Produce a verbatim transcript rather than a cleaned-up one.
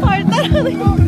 Yung partner,